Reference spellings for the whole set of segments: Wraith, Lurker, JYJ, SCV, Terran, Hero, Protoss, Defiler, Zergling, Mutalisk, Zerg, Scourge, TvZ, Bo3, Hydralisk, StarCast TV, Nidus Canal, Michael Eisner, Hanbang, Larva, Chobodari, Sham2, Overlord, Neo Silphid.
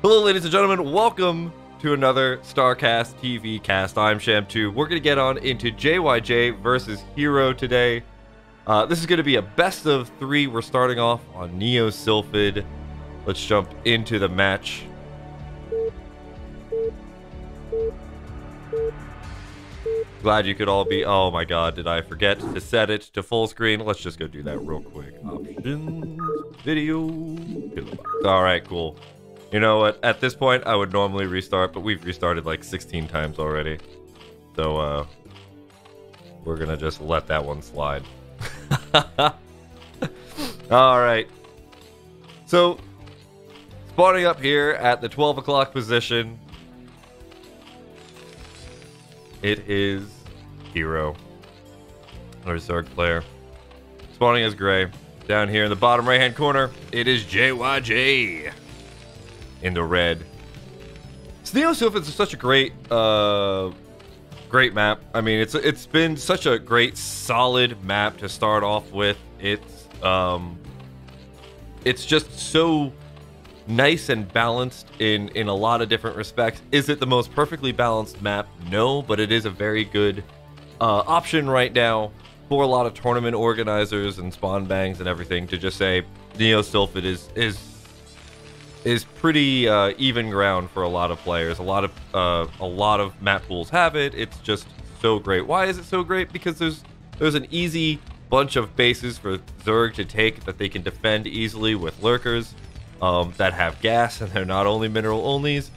Hello, ladies and gentlemen. Welcome to another StarCast TV cast. I'm Sham2. We're going to get on into JYJ versus Hero today. This is going to be a best of three. We're starting off on Neo Silphid. Let's jump into the match. Glad you could all be... Oh my god, did I forget to set it to full screen? Let's just go do that real quick. Options, video. Alright, cool. You know what, at this point, I would normally restart, but we've restarted like 16 times already. So, we're gonna just let that one slide. Alright. So, spawning up here at the 12 o'clock position, it is Hero, our Zerg player. Spawning as Gray. Down here in the bottom right-hand corner, it is JYJ. In the red. Neo Silphid is such a great great map. I mean, it's been such a great solid map to start off with. It's just so nice and balanced in a lot of different respects. Is it the most perfectly balanced map? No, but it is a very good option right now for a lot of tournament organizers and spawn bangs and everything to just say Neo Silphid is pretty even ground for a lot of players. A lot of map pools have it. It's just so great. Why is it so great? Because there's an easy bunch of bases for Zerg to take that they can defend easily with lurkers that have gas and they're not only mineral onlys.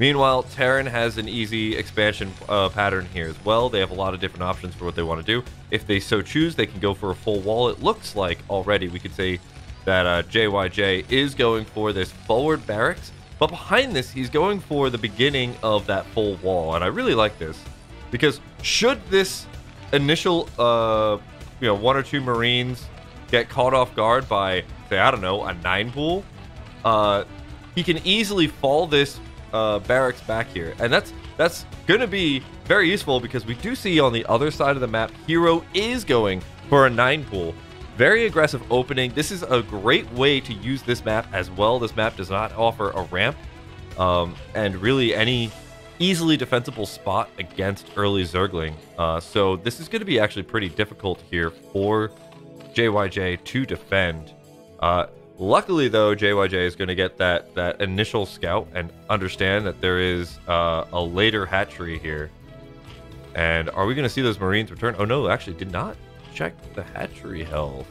Meanwhile, Terran has an easy expansion pattern here as well. They have a lot of different options for what they want to do. If they so choose, they can go for a full wall. It looks like already we could say that JYJ is going for this forward barracks, but behind this he's going for the beginning of that full wall, and I really like this because should this initial one or two Marines get caught off guard by, say, I don't know, a 9 pool, he can easily fall this barracks back here, and that's gonna be very useful because we do see on the other side of the map Hero is going for a 9 pool. Very aggressive opening. This is a great way to use this map as well. This map does not offer a ramp and really any easily defensible spot against early Zergling. So this is going to be actually pretty difficult here for JYJ to defend. Luckily, though, JYJ is going to get that initial scout and understand that there is a later hatchery here. And are we going to see those Marines return? Oh, no, actually did not check the hatchery health,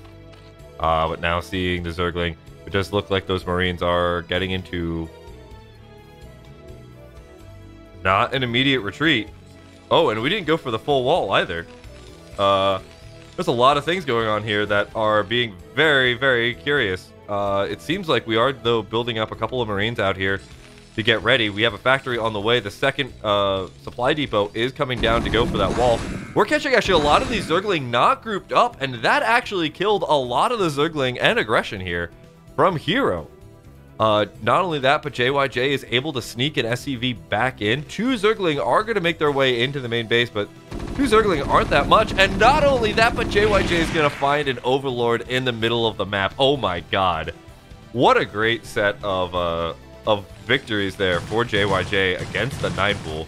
but now seeing the Zergling, it does look like those Marines are getting into not an immediate retreat. Oh, and we didn't go for the full wall either. There's a lot of things going on here that are being very, very curious. It seems like we are, though, building up a couple of Marines out here to get ready. We have a factory on the way. The second supply depot is coming down to go for that wall. We're catching actually a lot of these Zergling not grouped up, and that actually killed a lot of the Zergling and aggression here from Hero. Not only that, but JYJ is able to sneak an SCV back in. Two Zergling are going to make their way into the main base, but two Zergling aren't that much. And not only that, but JYJ is going to find an Overlord in the middle of the map. Oh my god. What a great set of victories there for JYJ against the 9 pool.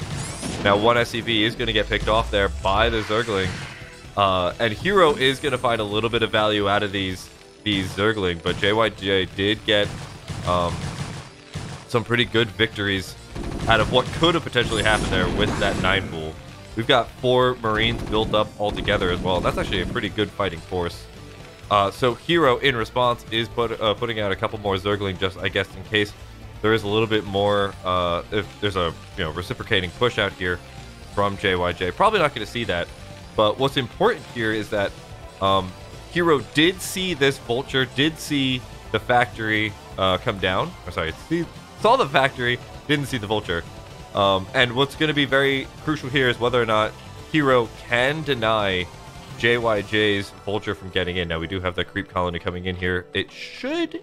Now one SCV is going to get picked off there by the Zergling, and Hero is going to find a little bit of value out of these Zergling, but JYJ did get some pretty good victories out of what could have potentially happened there with that 9 pool. We've got 4 Marines built up altogether as well. That's actually a pretty good fighting force. So Hero in response is putting out a couple more Zergling, just I guess in case there is a little bit more, if there's a reciprocating push out here from JYJ. Probably not going to see that, but what's important here is that Hero did see this vulture, did see the factory come down. Or sorry, saw the factory, didn't see the vulture. And what's going to be very crucial here is whether or not Hero can deny JYJ's vulture from getting in. Now we do have the creep colony coming in here. It should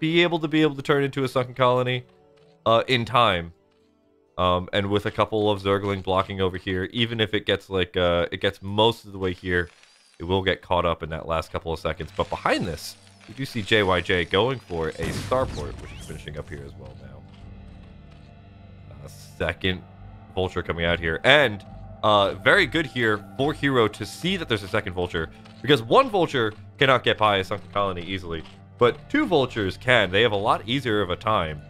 be able to turn into a sunken colony in time, and with a couple of Zergling blocking over here, even if it gets like it gets most of the way here, it will get caught up in that last couple of seconds. But behind this, we do see JYJ going for a starport, which is finishing up here as well now. a second vulture coming out here. And very good here for Hero to see that there's a second vulture, because one vulture cannot get by a sunken colony easily, but two vultures can. They have a lot easier of a time.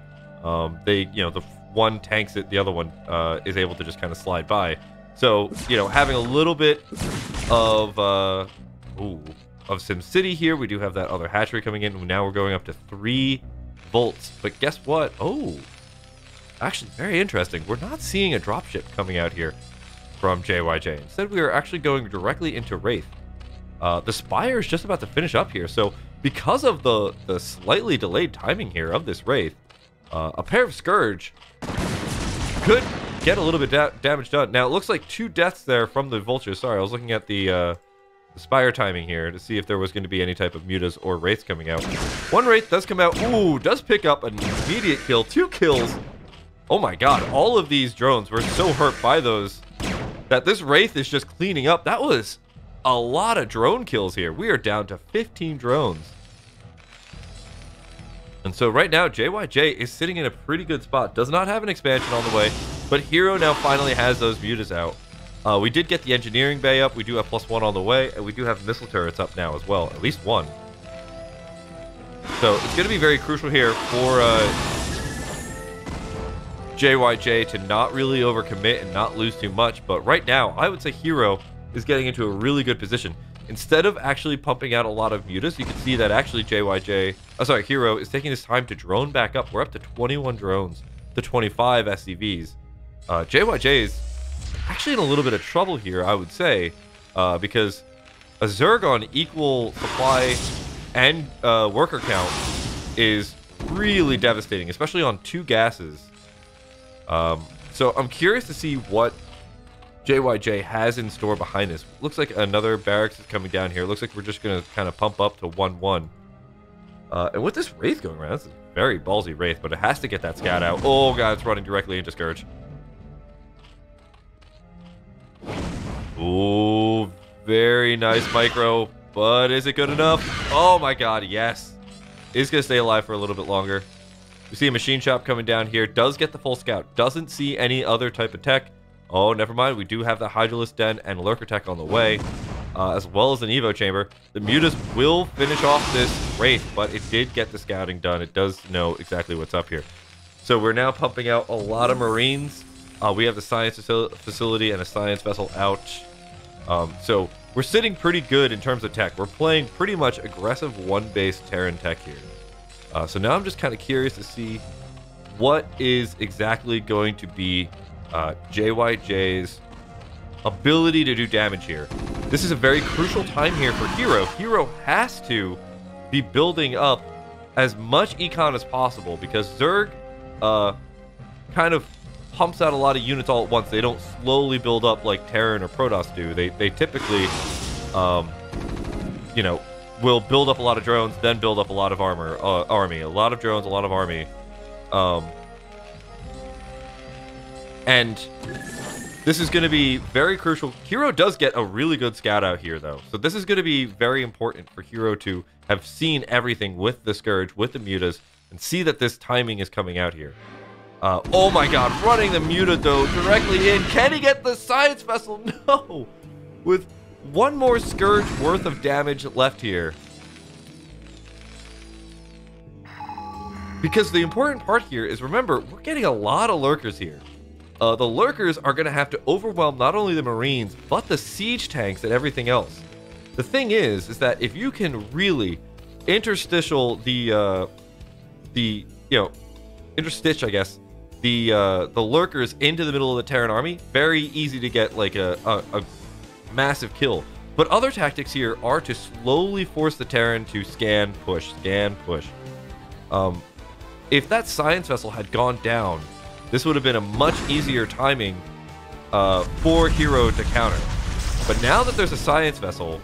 The one tanks it, the other one is able to just kind of slide by. So, having a little bit of SimCity here. We do have that other hatchery coming in. Now we're going up to 3 volts. But guess what? Oh, actually, very interesting. We're not seeing a dropship coming out here from JYJ. Instead, we are actually going directly into Wraith. The Spire is just about to finish up here. So because of the slightly delayed timing here of this Wraith, a pair of Scourge could get a little bit damage done. Now, it looks like 2 deaths there from the vultures. Sorry, I was looking at the Spire timing here to see if there was going to be any type of mutas or Wraiths coming out. One Wraith does come out. Ooh, does pick up an immediate kill. 2 kills. Oh my god, all of these drones were so hurt by those that this Wraith is just cleaning up. That was a lot of drone kills here. We are down to 15 drones. And so right now, JYJ is sitting in a pretty good spot. Does not have an expansion on the way, but Hero now finally has those mutas out. We did get the engineering bay up. We do have +1 on the way, and we do have missile turrets up now as well, at least one. So it's going to be very crucial here for JYJ to not really overcommit and not lose too much. But right now, I would say Hero is getting into a really good position. Instead of actually pumping out a lot of mutas, you can see that actually Hero is taking his time to drone back up. We're up to 21 drones to 25 SCVs. JYJ is actually in a little bit of trouble here, I would say, because a Zerg on equal supply and worker count is really devastating, especially on 2 gases. So I'm curious to see what JYJ has in store behind this. Looks like another barracks is coming down here. Looks like we're just going to kind of pump up to 1-1. And with this Wraith going around, this is a very ballsy Wraith, but it has to get that scout out. Oh god, it's running directly into Scourge. Ooh, very nice micro, but is it good enough? Oh my god, yes. He's going to stay alive for a little bit longer. We see a machine shop coming down here. Does get the full scout. Doesn't see any other type of tech. Oh, never mind. We do have the Hydralisk Den and Lurker tech on the way, as well as an Evo Chamber. The Mutas will finish off this Wraith, but it did get the scouting done. It does know exactly what's up here. So we're now pumping out a lot of Marines. We have the Science Facility and a Science Vessel out. So we're sitting pretty good in terms of tech. We're playing pretty much aggressive one-base Terran tech here. So now I'm just kind of curious to see what is exactly going to be JYJ's ability to do damage here. This is a very crucial time here for Hero. Hero has to be building up as much econ as possible because Zerg kind of pumps out a lot of units all at once. They don't slowly build up like Terran or Protoss do. They typically, will build up a lot of drones, then build up a lot of army. A lot of drones, a lot of army. And this is going to be very crucial. Hero does get a really good scout out here, though. So this is going to be very important for Hero to have seen everything with the Scourge, with the Mutas, and see that this timing is coming out here. Oh my god, running the Muta, though, directly in. Can he get the Science Vessel? No! With one more Scourge worth of damage left here. Because the important part here is, remember, we're getting a lot of Lurkers here. The Lurkers are going to have to overwhelm not only the Marines, but the siege tanks and everything else. The thing is that if you can really interstitial the Lurkers into the middle of the Terran army, very easy to get like a massive kill. But other tactics here are to slowly force the Terran to scan, push, scan, push. If that Science Vessel had gone down, this would have been a much easier timing for Hero to counter. But now that there's a Science Vessel,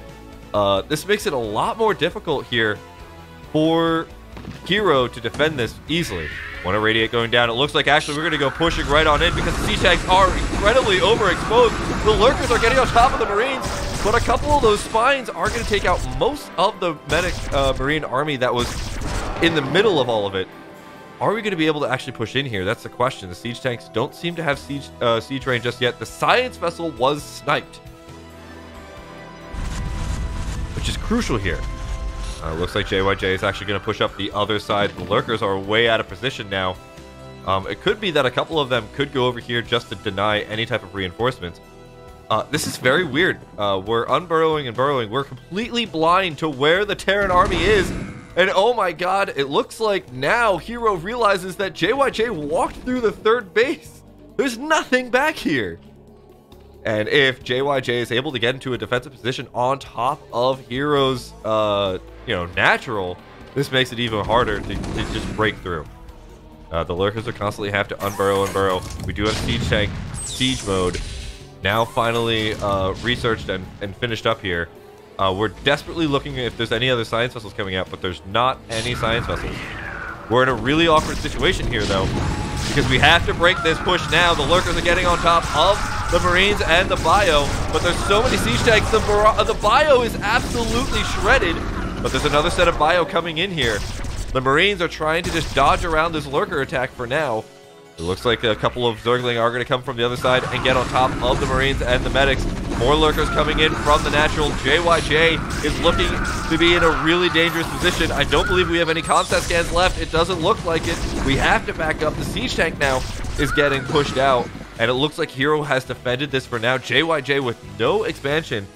this makes it a lot more difficult here for Hero to defend this easily. Want to radiate going down. It looks like actually we're going to go pushing right on in because the siege tanks are incredibly overexposed. The Lurkers are getting on top of the Marines, but a couple of those spines are going to take out most of the Marine army that was in the middle of all of it. Are we going to be able to actually push in here? That's the question. The siege tanks don't seem to have siege range just yet. The science vessel was sniped, which is crucial here. Looks like JYJ is actually going to push up the other side. The lurkers are way out of position now. It could be that a couple of them could go over here just to deny any type of reinforcements. This is very weird. We're unburrowing and burrowing. We're completely blind to where the Terran army is. And oh my god, it looks like now Hero realizes that JYJ walked through the third base. There's nothing back here. And if JYJ is able to get into a defensive position on top of Hero's, natural, this makes it even harder to just break through. The lurkers are constantly have to unburrow and burrow. We do have siege tank, siege mode. Now finally researched and finished up here. We're desperately looking if there's any other science vessels coming out, but there's not any science vessels. We're in a really awkward situation here, though, because we have to break this push now. The lurkers are getting on top of the Marines and the bio, but there's so many siege tanks. The bio is absolutely shredded, but there's another set of bio coming in here. The Marines are trying to just dodge around this lurker attack for now. It looks like a couple of Zergling are going to come from the other side and get on top of the Marines and the medics. More lurkers coming in from the natural. JYJ is looking to be in a really dangerous position. I don't believe we have any concept scans left. It doesn't look like it. We have to back up. The siege tank now is getting pushed out, and it looks like Hero has defended this for now. JYJ, with no expansion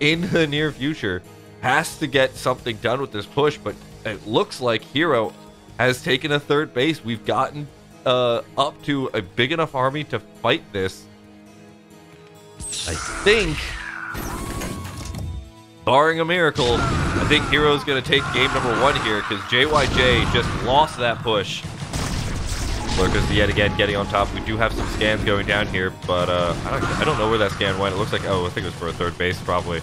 in the near future, has to get something done with this push, but it looks like Hero has taken a third base. We've gotten up to a big enough army to fight this. I think, barring a miracle, I think Hero's going to take game number one here, because JYJ just lost that push. Lurkers yet again getting on top. We do have some scans going down here, but I don't know where that scan went. It looks like, oh, I think it was for a third base probably.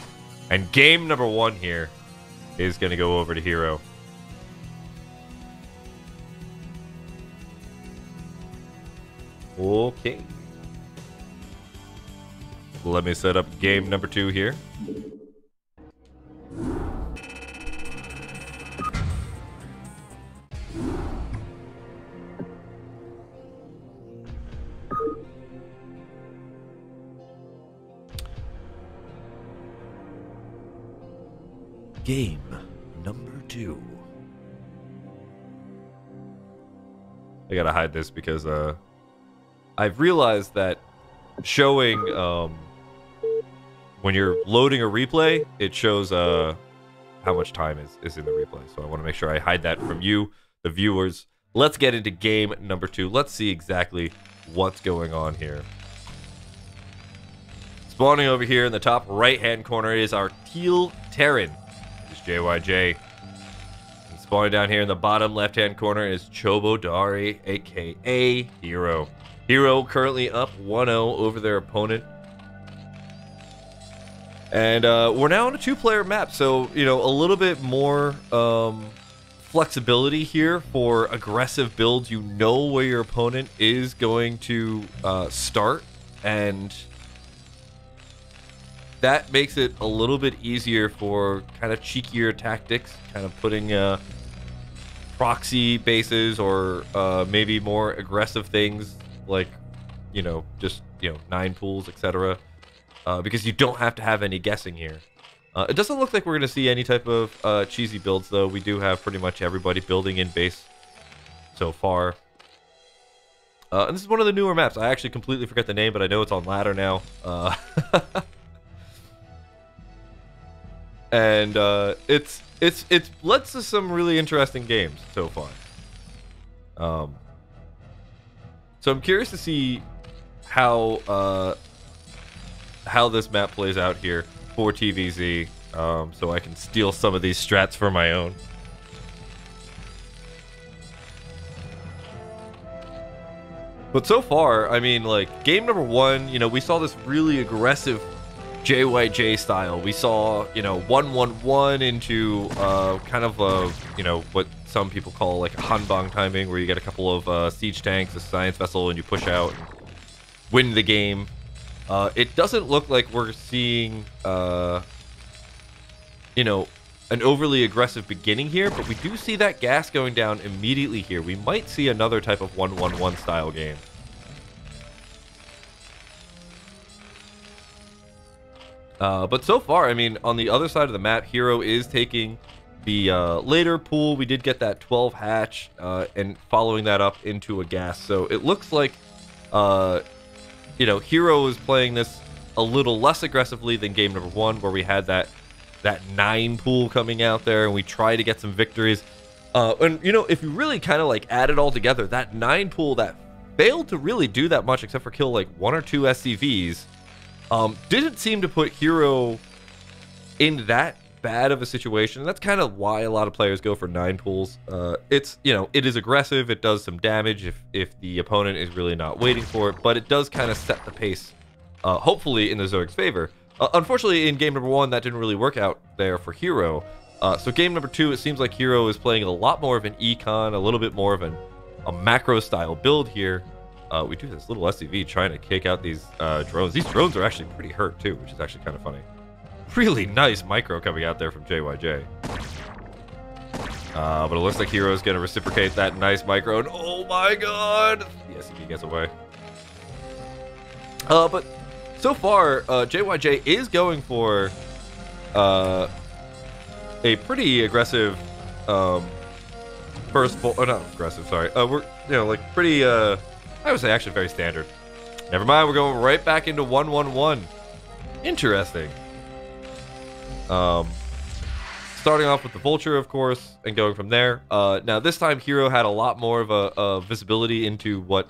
And game number one here is going to go over to Hero. Okay. Let me set up game number two here. Game number two. I gotta hide this because I've realized that showing when you're loading a replay, it shows how much time is in the replay. So I want to make sure I hide that from you, the viewers. Let's get into game number two. Let's see exactly what's going on here. Spawning over here in the top right-hand corner is our Teal Terran. It's JYJ. And spawning down here in the bottom left-hand corner is Chobodari, a.k.a. Hero. Hero currently up 1-0 over their opponent. And we're now on a two-player map, so, you know, a little bit more flexibility here for aggressive builds. You know where your opponent is going to start, and that makes it a little bit easier for kind of cheekier tactics, kind of putting proxy bases or maybe more aggressive things like, nine pools, etc. Because you don't have to have any guessing here. It doesn't look like we're going to see any type of cheesy builds, though. We do have pretty much everybody building in base so far. And this is one of the newer maps. I actually completely forget the name, but I know it's on ladder now. And it's led to some really interesting games so far. So I'm curious to see how this map plays out here for TvZ, so I can steal some of these strats for my own. But so far, I mean, like, game number one, you know, we saw this really aggressive JYJ style. We saw, you know, 1-1-1 into kind of a, you know, what some people call like Hanbang timing, where you get a couple of siege tanks, a science vessel, and you push out and win the game. It doesn't look like we're seeing, an overly aggressive beginning here, but we do see that gas going down immediately here. We might see another type of 1-1-1 style game. But so far, I mean, on the other side of the map, Hero is taking the later pool. We did get that 12 hatch and following that up into a gas. So it looks like, you know, Hero is playing this a little less aggressively than game number one, where we had that 9 pool coming out there and we try to get some victories. And, you know, if you really kind of like add it all together, that 9 pool that failed to really do that much except for kill like 1 or 2 SCVs, didn't seem to put Hero in that bad of a situation. And that's kind of why a lot of players go for 9 pools. It's, you know, it is aggressive. It does some damage if the opponent is really not waiting for it, but it does kind of set the pace, hopefully, in the Zerg's favor. Unfortunately, in game number one, that didn't really work out there for Hero. So game number two, it seems like Hero is playing a lot more of an econ, a little bit more of a macro-style build here. We do this little SCV trying to kick out these drones. These drones are actually pretty hurt, too, which is actually kind of funny. Really nice micro coming out there from JYJ. But it looks like Hero is going to reciprocate that nice micro. And oh my god! The SCV gets away. But so far, JYJ is going for a pretty aggressive first pool. Oh, not aggressive, sorry. We're, you know, like pretty... I would say actually very standard. Never mind, we're going right back into 1-1-1. Interesting. Starting off with the Vulture, of course, and going from there. Now, this time, Hero had a lot more of a visibility into what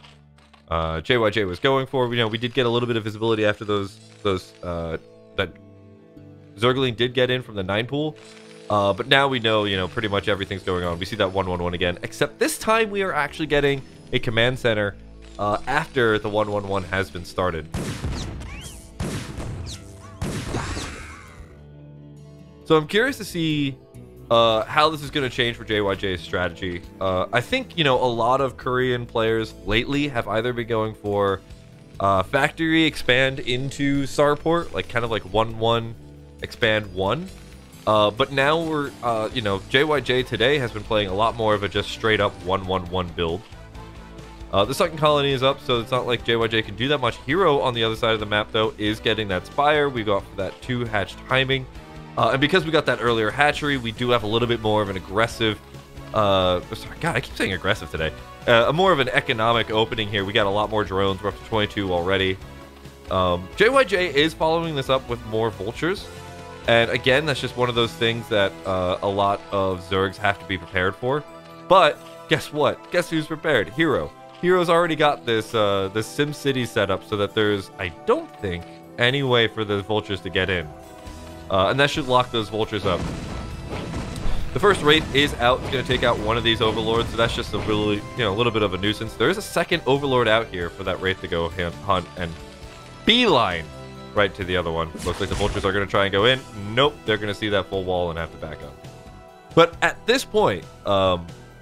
JYJ was going for. You know, we did get a little bit of visibility after that Zergling did get in from the 9 pool. But now we know, you know, pretty much everything's going on. We see that 1-1-1 again, except this time we are actually getting a command center after the 1-1-1 has been started. So I'm curious to see how this is going to change for JYJ's strategy. I think, you know, a lot of Korean players lately have either been going for factory expand into Sarport, like kind of like 1-1 expand 1. But now we're, you know, JYJ today has been playing a lot more of a just straight up 1-1-1 build. The second colony is up, so it's not like JYJ can do that much. Hero on the other side of the map, though, is getting that Spire. We got that 2 hatch timing. And because we got that earlier hatchery, we do have a little bit more of an aggressive... sorry, God, I keep saying aggressive today. More of an economic opening here. We got a lot more drones. We're up to 22 already. JYJ is following this up with more Vultures. And again, that's just one of those things that a lot of Zergs have to be prepared for. But guess what? Guess who's prepared? Hero. Hero's already got this the SimCity set up so that there's, I don't think, any way for the Vultures to get in. And that should lock those Vultures up. The first Wraith is out. It's going to take out one of these Overlords, so that's just a really, you know, a little bit of a nuisance. There is a second Overlord out here for that Wraith to go hunt and beeline right to the other one. Looks like the Vultures are going to try and go in. Nope, they're going to see that full wall and have to back up. But at this point...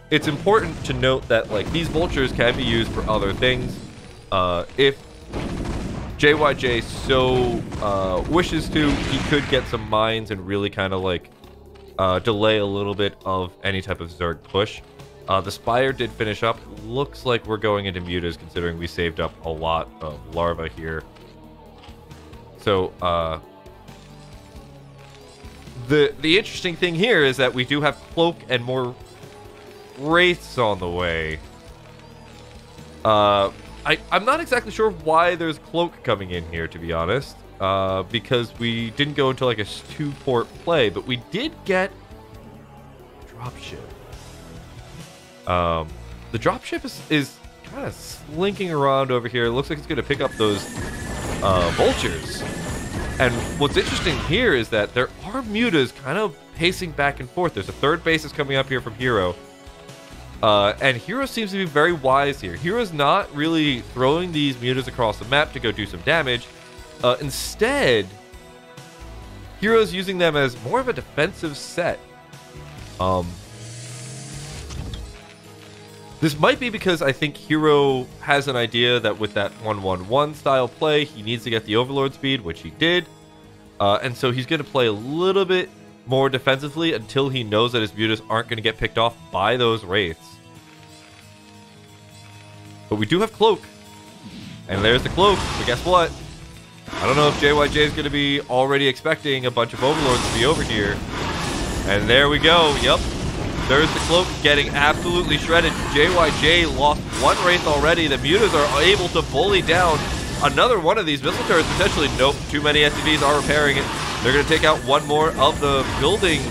it's important to note that, like, these Vultures can be used for other things. If JYJ so wishes to, he could get some mines and really kind of, like, delay a little bit of any type of Zerg push. The Spire did finish up. Looks like we're going into mutas, considering we saved up a lot of larvae here. So, the interesting thing here is that we do have Cloak and more... Wraiths on the way. I'm not exactly sure why there's Cloak coming in here, to be honest, because we didn't go into like a 2-port play, but we did get dropship. The dropship is kind of slinking around over here. It looks like it's going to pick up those Vultures. And what's interesting here is that there are mutas kind of pacing back and forth. There's a third basis coming up here from Hero. And Hero seems to be very wise here. Hero's not really throwing these mutas across the map to go do some damage. Instead, Hero's using them as more of a defensive set. This might be because I think Hero has an idea that with that 1-1-1 style play, he needs to get the Overlord speed, which he did. And so he's going to play a little bit more defensively until he knows that his Mutas aren't going to get picked off by those Wraiths. But we do have Cloak. And there's the Cloak, but guess what? I don't know if JYJ is going to be already expecting a bunch of Overlords to be over here. And there we go, yep. There's the Cloak getting absolutely shredded. JYJ lost one Wraith already. The Mutas are able to bully down another one of these missile turrets, potentially. Nope, too many SCVs are repairing it. They're going to take out one more of the building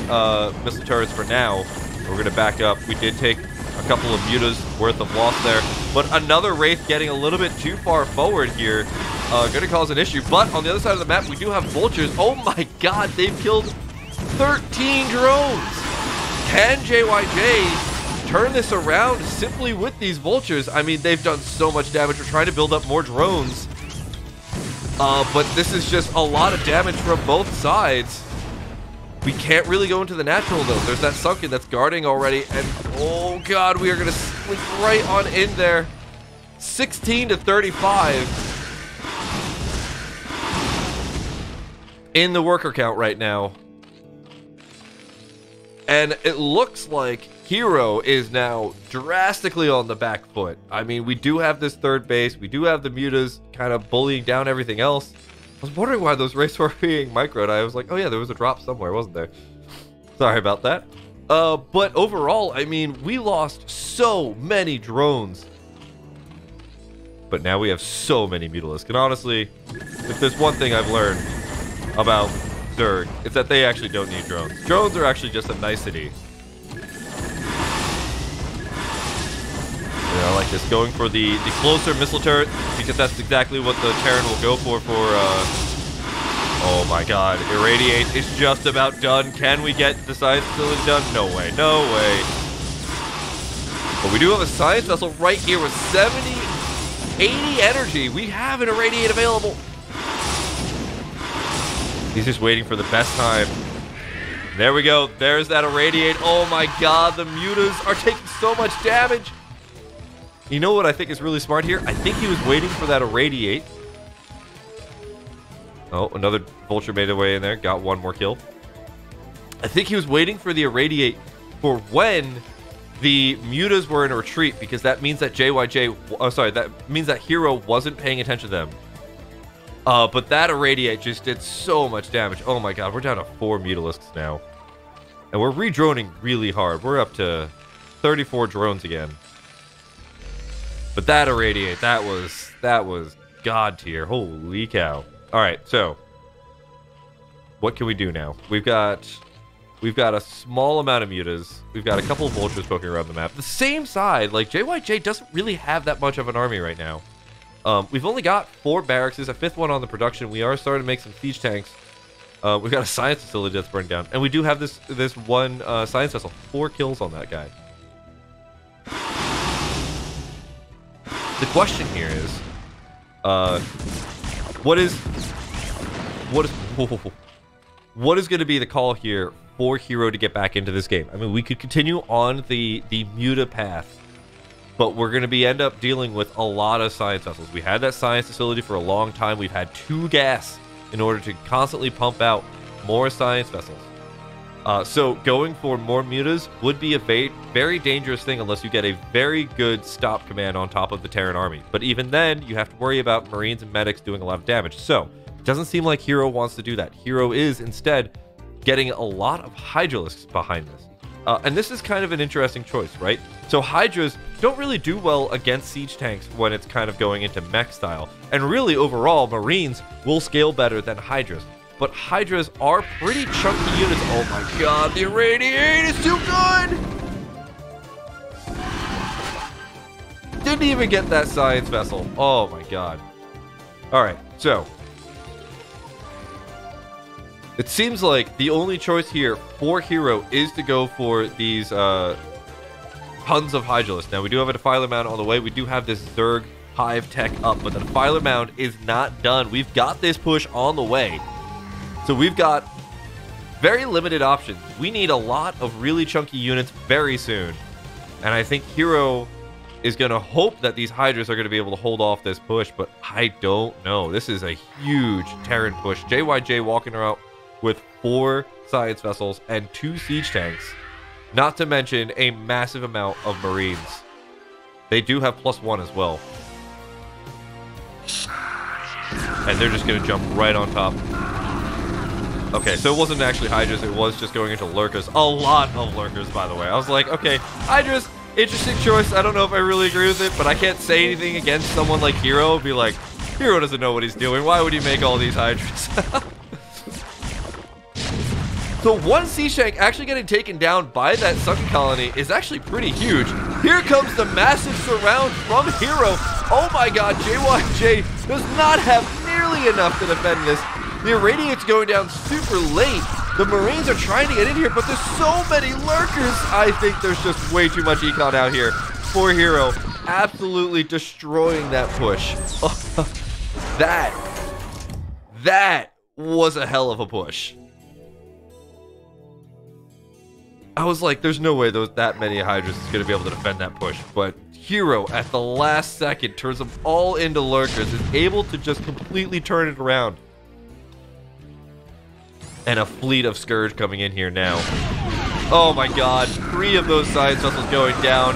missile turrets for now. We're going to back up. We did take a couple of Mutas worth of loss there. But another Wraith getting a little bit too far forward here. Going to cause an issue. But on the other side of the map, we do have Vultures. Oh my god, they've killed 13 drones. Can JYJ turn this around simply with these Vultures? I mean, they've done so much damage. We're trying to build up more drones. But this is just a lot of damage from both sides. We can't really go into the natural, though. There's that Sunken that's guarding already. And, oh, God, we are going to slip right on in there. 16 to 35. In the worker count right now. And it looks like Hero is now drastically on the back foot. I mean, we do have this third base. We do have the Mutas kind of bullying down everything else. I was wondering why those Wraiths were being microed. I was like, oh yeah, there was a drop somewhere, wasn't there? Sorry about that. But overall, I mean, we lost so many drones. But now we have so many Mutalisks. And honestly, if there's one thing I've learned about Zerg, it's that they actually don't need drones. Drones are actually just a nicety. I like this, going for the closer missile turret, because that's exactly what the Terran will go for oh my god, Irradiate is just about done. Can we get the Science Facility done? No way, no way. But we do have a Science Vessel right here with 80 energy. We have an Irradiate available. He's just waiting for the best time. There we go, there's that Irradiate. Oh my god, the Mutas are taking so much damage. You know what I think is really smart here? I think he was waiting for that Irradiate. Oh, another Vulture made their way in there. Got one more kill. I think he was waiting for the Irradiate for when the Mutas were in retreat, because that means that Hero wasn't paying attention to them. But that Irradiate just did so much damage. Oh my god, we're down to 4 Mutalisks now. And we're re-droning really hard. We're up to 34 drones again. But that Irradiate, that was god tier. Holy cow. Alright, so what can we do now? We've got a small amount of Mutas. We've got a couple of Vultures poking around the map. The same side, like JYJ doesn't really have that much of an army right now. We've only got 4 barracks. There's a 5th one on the production. We are starting to make some siege tanks. We've got a Science Facility that's burned down. And we do have this one Science Vessel. 4 kills on that guy. The question here is, what is going to be the call here for Hero to get back into this game? I mean, we could continue on the Muta path, but we're going to end up dealing with a lot of Science Vessels. We had that Science Facility for a long time. We've had 2 gas in order to constantly pump out more Science Vessels. So going for more Mutas would be a very dangerous thing unless you get a very good stop command on top of the Terran army. But even then, you have to worry about Marines and Medics doing a lot of damage. So it doesn't seem like Hero wants to do that. Hero is instead getting a lot of Hydralisks behind this. And this is kind of an interesting choice, right? So Hydras don't really do well against siege tanks when it's kind of going into mech style. And really, overall, Marines will scale better than Hydras. But Hydras are pretty chunky units. Oh my god, the Irradiate is too good! Didn't even get that Science Vessel. Oh my god. Alright, so it seems like the only choice here for Hero is to go for these tons of Hydralisks. Now, we do have a Defiler Mound on the way. We do have this Zerg Hive tech up, but the Defiler Mound is not done. We've got this push on the way. So we've got very limited options. We need a lot of really chunky units very soon. And I think Hero is going to hope that these Hydras are going to be able to hold off this push, but I don't know. This is a huge Terran push. JYJ walking around with 4 science vessels, and 2 siege tanks, not to mention a massive amount of Marines. They do have +1 as well. And they're just going to jump right on top. Okay, so it wasn't actually Hydras, it was just going into Lurkers. A lot of Lurkers, by the way. I was like, okay, Hydras, interesting choice. I don't know if I really agree with it, but I can't say anything against someone like Hero. Be like, Hero doesn't know what he's doing. Why would he make all these Hydras? So one Sea Shank actually getting taken down by that Sucker Colony is actually pretty huge. Here comes the massive surround from Hero. Oh my god, JYJ does not have nearly enough to defend this. The Irradiate's going down super late. The Marines are trying to get in here, but there's so many Lurkers. I think there's just way too much econ out here for Hero. Absolutely destroying that push. That was a hell of a push. I was like, there's no way that many Hydras is going to be able to defend that push, but Hero at the last second turns them all into Lurkers, is able to just completely turn it around. And a fleet of Scourge coming in here now. Oh my god, 3 of those science vessels going down.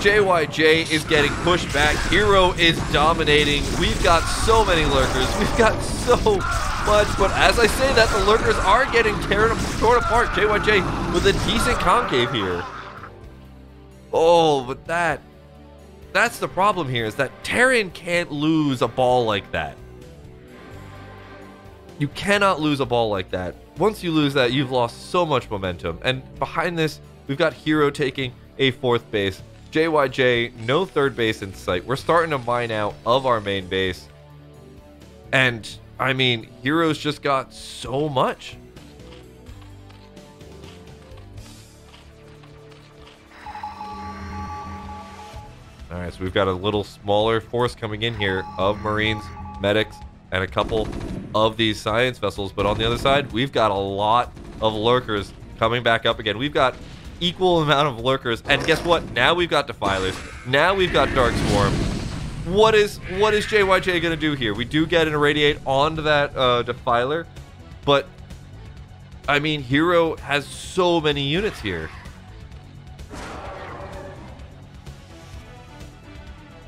JYJ is getting pushed back. Hero is dominating. We've got so many Lurkers. We've got so much. But as I say that, the Lurkers are getting torn apart. JYJ with a decent concave here. Oh, but that's the problem here, is that Terran can't lose a ball like that. You cannot lose a ball like that. Once you lose that, you've lost so much momentum. And behind this, we've got Hero taking a 4th base. JYJ, no 3rd base in sight. We're starting to mine out of our main base. And, I mean, Hero's just got so much. Alright, so we've got a little smaller force coming in here of Marines, Medics, and a couple of these science vessels. But on the other side, we've got a lot of Lurkers coming back up again. We've got equal amount of Lurkers, and guess what? Now we've got Defilers. Now we've got Dark Swarm. What is JYJ gonna do here? We do get an Irradiate onto that Defiler, but I mean, Hero has so many units here.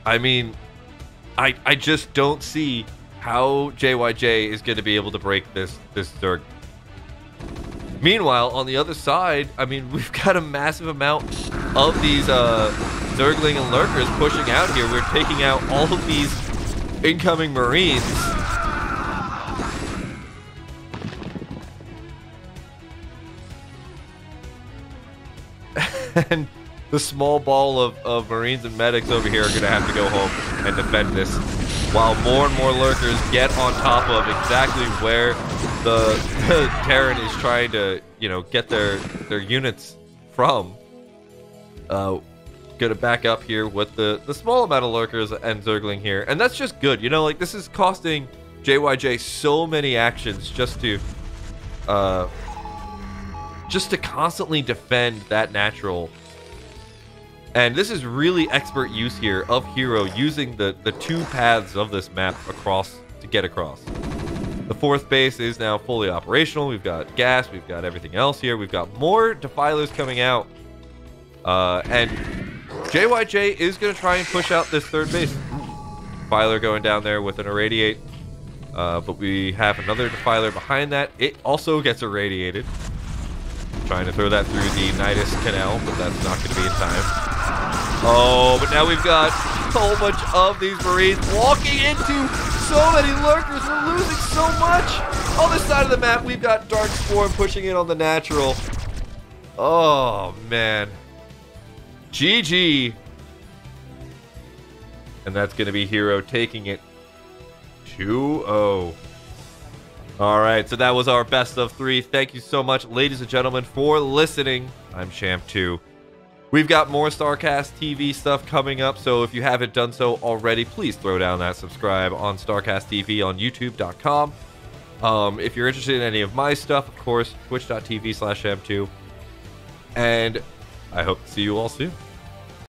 I mean, I just don't see how JYJ is gonna be able to break this Zerg. Meanwhile, on the other side, I mean, we've got a massive amount of these Zergling and Lurkers pushing out here. We're taking out all of these incoming Marines. And the small ball of Marines and Medics over here are going to have to go home and defend this, while more and more Lurkers get on top of exactly where the Terran is trying to, you know, get their units from. Gonna back up here with the small amount of Lurkers and Zergling here, and that's just good. You know, like, this is costing JYJ so many actions just to constantly defend that natural. And this is really expert use here of Hero, using the 2 paths of this map across to get across. The 4th base is now fully operational. We've got gas, we've got everything else here. We've got more Defilers coming out. And JYJ is going to try and push out this 3rd base. Defiler going down there with an Irradiate. But we have another Defiler behind that. It also gets irradiated. Trying to throw that through the Nidus Canal, but that's not going to be in time. Oh, but now we've got a whole bunch of these Marines walking into so many Lurkers. We're losing so much. On this side of the map, we've got Dark Swarm pushing in on the natural. Oh, man. GG. And that's going to be Hero taking it 2-0. All right, so that was our best of 3. Thank you so much, ladies and gentlemen, for listening. I'm Sham2. We've got more StarCast TV stuff coming up, so if you haven't done so already, please throw down that subscribe on StarCast TV on YouTube.com. If you're interested in any of my stuff, of course, Twitch.tv/Sham2. And I hope to see you all soon.